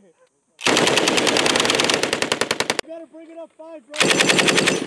hit. You gotta bring it up 5, bro.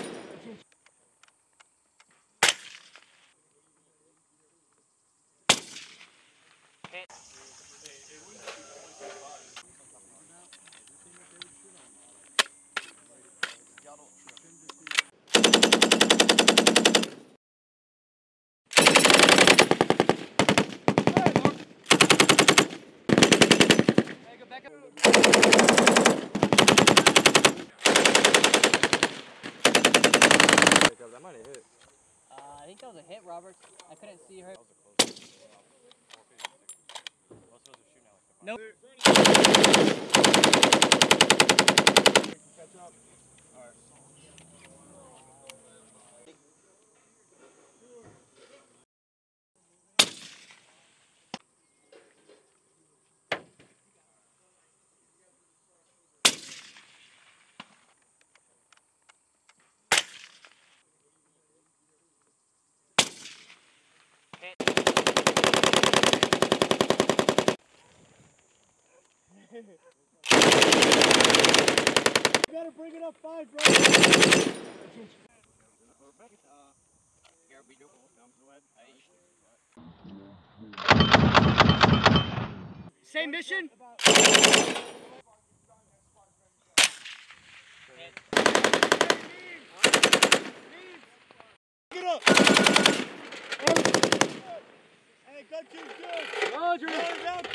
I think that was a hit, Robert. I couldn't see her. Nope. You gotta bring it up 5, bro. Same mission? Get up. Hey, good team, good. Roger.